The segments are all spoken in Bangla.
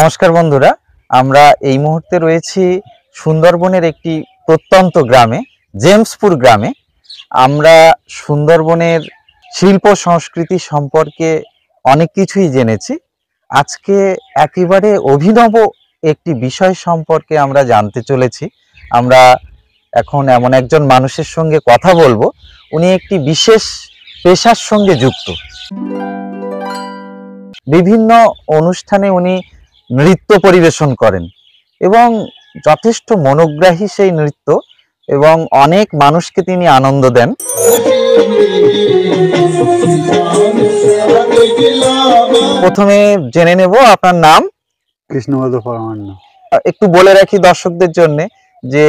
নমস্কার বন্ধুরা, আমরা এই মুহূর্তে রয়েছি সুন্দরবনের একটি প্রত্যন্ত গ্রামে, জেমসপুর গ্রামে। আমরা সুন্দরবনের শিল্প সংস্কৃতি সম্পর্কে অনেক কিছুই জেনেছি। আজকে একেবারে অভিনব একটি বিষয় সম্পর্কে আমরা জানতে চলেছি। আমরা এখন এমন একজন মানুষের সঙ্গে কথা বলবো, উনি একটি বিশেষ পেশার সঙ্গে যুক্ত। বিভিন্ন অনুষ্ঠানে উনি নৃত্য পরিবেশন করেন এবং যথেষ্ট মনোগ্রাহী সেই নৃত্য, এবং অনেক মানুষকে তিনি আনন্দ দেন। প্রথমে জেনে নেব আপনার নাম। কৃষ্ণবাদমান্না। একটু বলে রাখি দর্শকদের জন্য যে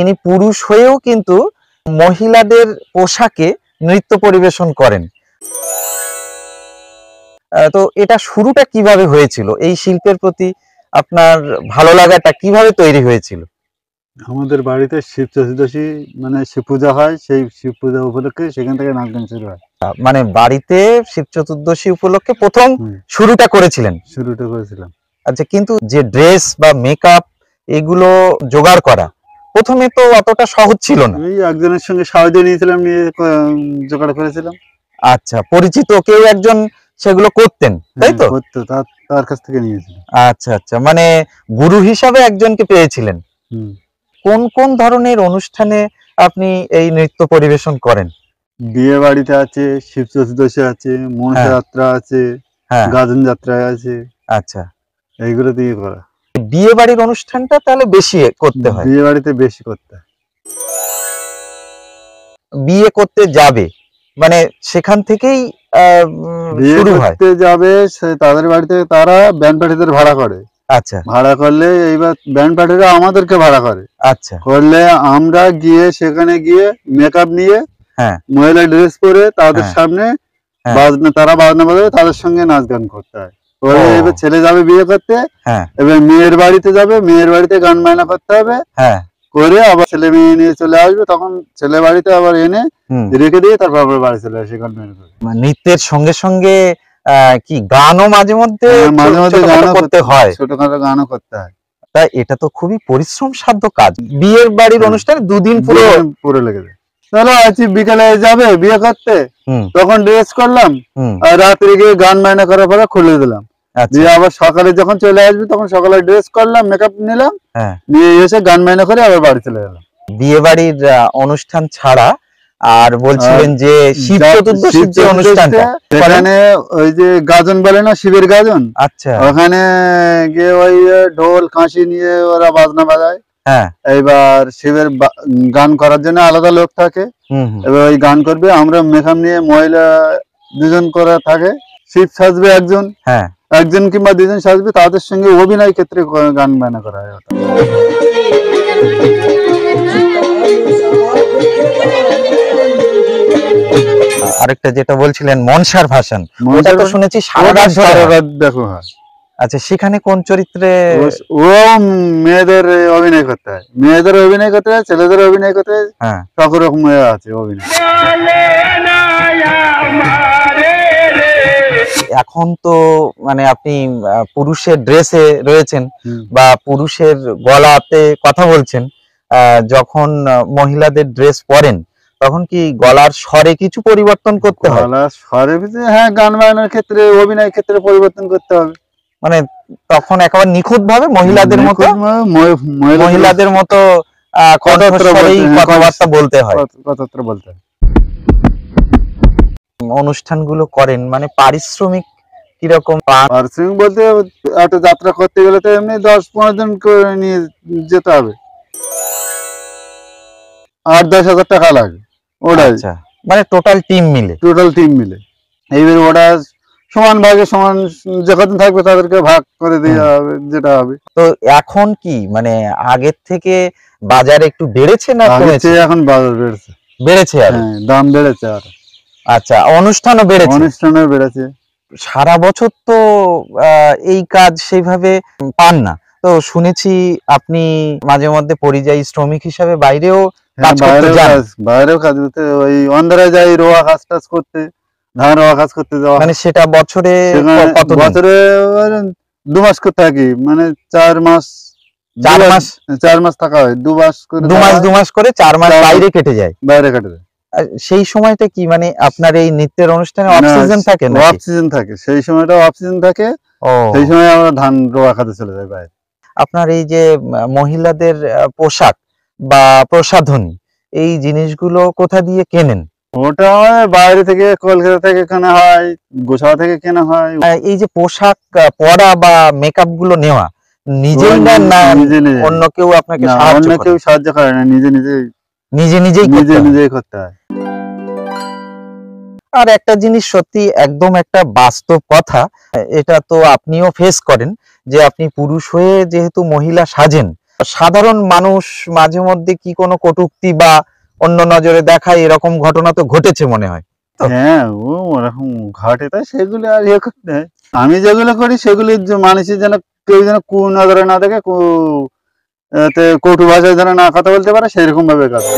ইনি পুরুষ হয়েও কিন্তু মহিলাদের পোশাকে নৃত্য পরিবেশন করেন। তো এটা শুরুটা কিভাবে হয়েছিল? এই শিল্পের প্রতি আপনার ভালো লাগাটা কিভাবে তৈরি হয়েছিল? আমাদের বাড়িতে শিব চতুর্দশী মানে শিব পূজা হয়, সেই শিব পূজা উপলক্ষে সেখান থেকে নাচ গান শুরু হয়। মানে বাড়িতে শিব চতুর্দশী উপলক্ষে প্রথম শুরুটা করেছিলাম। আচ্ছা, কিন্তু যে ড্রেস বা মেকআপ এগুলো জোগাড় করা প্রথমে তো অতটা সহজ ছিল না। এই একজনের সঙ্গে সাহায্য নিয়েছিলাম, নিয়ে জোগাড় করেছিলাম। আচ্ছা, পরিচিত কেউ একজন সেগুলো করতেন, তাই তো? করতে তার কাছ থেকে নিয়েছিলাম। আচ্ছা আচ্ছা, মানে গুরু হিসাবে একজনকে পেয়েছিলেন। কোন কোন ধরনের অনুষ্ঠানে আপনি এই নৃত্য পরিবেশন করেন? বিয়ে বাড়িতে আছে, শিব চতুর্দশী আছে, মনসা যাত্রা আছে, গাজন যাত্রা আছে। আচ্ছা, এইগুলো দিয়ে করা। বিয়ে বাড়ির অনুষ্ঠানটা তাহলে বেশি করতে হয়, বিয়ে বাড়িতে বেশি করতে হয়। বিয়ে করতে যাবে মানে সেখান থেকেই শুরু হয়। বিয়ে করতে যাবে তাদের বাড়িতে, তারা ব্যান্ড পার্টিদের ভাড়া করে। আচ্ছা, ভাড়া করলে এইবার ব্যান্ড পার্টিরা আমাদেরকে ভাড়া করে। আচ্ছা, করলে আমরা গিয়ে সেখানে গিয়ে মেকআপ নিয়ে, হ্যাঁ, মহিলা ড্রেস পরে তাদের সামনে বাজনা, তারা বাজনা বাজাবে, তাদের সঙ্গে নাচ গান করতে হয়। এবার ছেলে যাবে বিয়ে করতে, এবার মেয়ের বাড়িতে যাবে, মেয়ের বাড়িতে গান বাজনা করতে হবে। হ্যাঁ, করে আবার ছেলে মেয়ে নিয়ে চলে আসবে, তখন ছেলে বাড়িতে আবার এনে রেখে দিয়ে তারপর আবার বাড়ি চলে আসে। গান বাজনা নৃত্যের সঙ্গে সঙ্গে কি গানও মাঝে মধ্যে গানও করতে হয়, ছোটখাটো গানও করতে হয়। তাই এটা তো খুবই পরিশ্রম সাধ্য কাজ। বিয়ের বাড়ির অনুষ্ঠানে দুদিন পুরো লেগে যায়। চলো আছি বিকেলে যাবে বিয়ে করতে, তখন ড্রেস করলাম, আর রাত্রে গিয়ে গান বাজনা করার পরে খুলে দিলাম। দিয়ে আবার সকালে যখন চলে আসবে তখন সকালে ড্রেস করলাম, মেকআপ নিলাম, নিয়ে এসে গান বাজনা করে আবার বাড়ি চলে গেলাম। বিয়ে বাড়ির অনুষ্ঠান ছাড়া আর বলছিলেন যে শিব চতুর্দশীর যে অনুষ্ঠানটা, সেখানে ওই যে গাজন বলে না, শিবের গাজন। আচ্ছা, ওখানে গিয়ে ওই ঢোল কাঁসি নিয়ে ওরা বাজনা বাজায়। এইবার শিবের গান করার জন্য আলাদা লোক থাকে, এবার ওই গান করবে। আমরা মেকআপ নিয়ে মহিলা দুজন করে থাকে, শিব সাজবে একজন, হ্যাঁ, একজন কিংবা দুজন সাজবে, তাদের সঙ্গে অভিনয় ক্ষেত্রে গান বাজনা করা হয়। আরেকটা যেটা বলছিলেন মনসার ভাষণ, ওটা তো শুনেছি সারা রাত দেখো। আচ্ছা, সেখানে কোন চরিত্রে? ও মেয়েদের অভিনয় করতে হয়, মেয়েদের অভিনয় করতে হয়, ছেলেদের অভিনয় করতে হয়, সব রকম আছে অভিনয়। এখন তো মানে আপনি পুরুষের ড্রেসে রয়েছেন বা পুরুষের গলাতে কথা বলছেন, যখন মহিলাদের ড্রেস পরেন তখন কি গলার স্বরে কিছু পরিবর্তন করতে হয়? গলার স্বরে, হ্যাঁ, গান বাজনার ক্ষেত্রে, অভিনয় ক্ষেত্রে পরিবর্তন করতে হবে। মানে তখন একেবারে নিখুঁত ভাবে মহিলাদের মতো কথাবার্তা বলতে হয়। অনুষ্ঠানগুলো করেন, মানে পারিশ্রমিক কিরকম? পারিশ্রমিক বলতে একটা যাত্রা করতে গেলে তো এমনি 10-15 জন করে নিয়ে যেতে হবে, 8-10 হাজার টাকা লাগে ওটা। মানে টোটাল টিম মিলে এইবার ওটা সমান ভাগে সমান যখন থাকবে তাদেরকে ভাগ করে দেওয়া হবে, যেটা হবে। তো এখন কি মানে আগের থেকে বাজারে একটু বেড়েছে না কমেছে? এখন বাজার বেড়েছে আর দাম বেড়েছে আর। আচ্ছা, অনুষ্ঠানও বেড়েছে। সারা বছর তো এই কাজ সেইভাবে পান না, তো শুনেছি আপনি মাঝে মধ্যে পরিযায়ী শ্রমিক হিসাবে বাইরেও কাজ করতে যান। বাইরেও কাজ করতে, ওই অন্ধারা যাই রোয়া কাজ টাজ করতে, ধান রোয়া কাজ করতে যাওয়া। মানে সেটা বছরে দুমাস করে থাকি, মানে 4 মাস থাকা হয়, দুমাস করে 4 মাস বাইরে কেটে যায়। সেই সময়টা কি মানে আপনার এই নৃত্যের অনুষ্ঠানে অক্সিজেন থাকে না? অক্সিজেন থাকে, সেই সময়টা অক্সিজেন থাকে। সেই সময় আমরা ধান রোয়া খাতে চলে যাই বাইরে। আপনার এই যে মহিলাদের পোশাক বা প্রসাধনী, এই জিনিসগুলো কোথা দিয়ে কেনেন? ওটা বাইরে থেকে, কলকাতা থেকে কেনা হয়, গোসাবা থেকে কেনা হয়। এই যে পোশাক পরা বা মেকআপ গুলো নেওয়া নিজে না অন্য কেউ আপনাকে সাহায্য করে না, নিজে নিজেই করতে হয়। আর একটা জিনিস সত্যি একদম একটা বাস্তব কথা, এটা তো আপনিও ফেস করেন যে আপনি পুরুষ হয়ে যেহেতু মহিলা সাজেন, সাধারণ মানুষ মাঝে মধ্যে কি কোনো কটূক্তি বা অন্য নজরে দেখায়, এরকম ঘটনা তো ঘটেছে মনে হয়? হ্যাঁ, ওরকম ঘটে। তাই সেগুলো আর ইয়ে করতে হয়। আমি যেগুলো করি সেগুলি মানুষের যেন কেউ যেন কু নজরে না দেখে, কটু ভাষায় যেন না কথা বলতে পারে, সেরকম ভাবে কথা।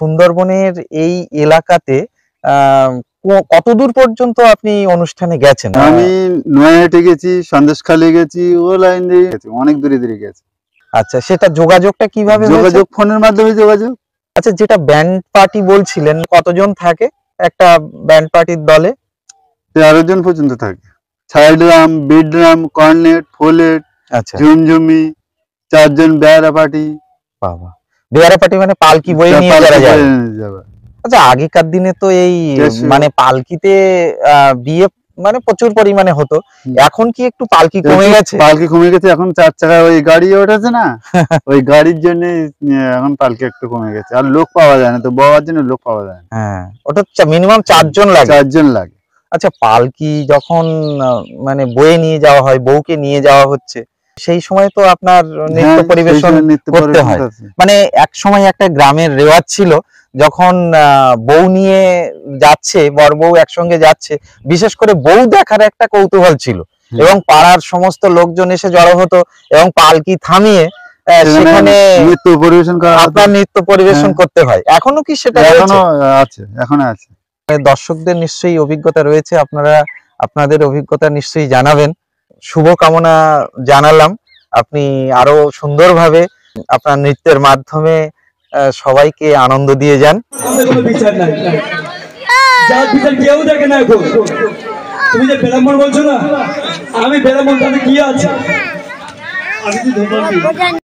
সুন্দরবনের এই এলাকাতে কতদূর পর্যন্ত আপনি অনুষ্ঠানে গেছেন? আমি নয়াহাটে গেছি, সন্দেশখালী গেছি, ও লাইন দিয়ে গেছি, অনেক দূরে দূরে গেছি। আচ্ছা, সেটা যোগাযোগটা কিভাবে? যোগাযোগ ফোনের মাধ্যমে যোগাযোগ। আচ্ছা, যেটা ব্যান্ড পার্টি বলছিলেন, কতজন থাকে একটা ব্যান্ড পার্টির দলে? 13 জন পর্যন্ত থাকে। ছায়া drum, beat drum, cornet, folate, আচ্ছা ঝুমঝুমি, 4 জন বেয়ারা পার্টি। বাবা, বেয়ারা পার্টি মানে পালকি বয়ে নিয়ে যাবে। আচ্ছা, আগেকার দিনে তো এই মানে পালকিতে বিয়ে মানে প্রচুর পরিমাণে হতো, এখন কি একটু পালকি কমে গেছে? পালকি কমে গেছে, এখন 4 চাকা ওই গাড়ি ওঠেছে না, ওই গাড়ির জন্য এখন পালকি একটু কমে গেছে। আর লোক পাওয়া যায় না তো, বাবার জন্য লোক পাওয়া যায় না। হ্যাঁ, ওটা মিনিমাম 4 জন লাগে। আচ্ছা, পালকি যখন মানে বয়ে নিয়ে যাওয়া হয়, বউকে নিয়ে যাওয়া হচ্ছে, সেই সময় তো আপনার নৃত্য পরিবেশন করতে হয়। মানে এক সময় একটা গ্রামের রেওয়াজ ছিল, যখন বউ নিয়ে যাচ্ছে, বর বউ একসঙ্গে যাচ্ছে, বিশেষ করে বউ দেখার একটা কৌতূহল ছিল এবং পাড়ার সমস্ত লোকজন এসে জড়ো হতো এবং পালকি থামিয়ে সেখানে আপনার নৃত্য পরিবেশন করতে হয়। এখনো কি সেটা আছে? এখনো আছে। দর্শকদের নিশ্চয়ই অভিজ্ঞতা রয়েছে, আপনারা আপনাদের অভিজ্ঞতা নিশ্চয়ই জানাবেন। শুভকামনা জানালাম। আপনি আরো সুন্দরভাবে আপনার নৃত্যের মাধ্যমে সবাইকে আনন্দ দিয়ে যান। আমি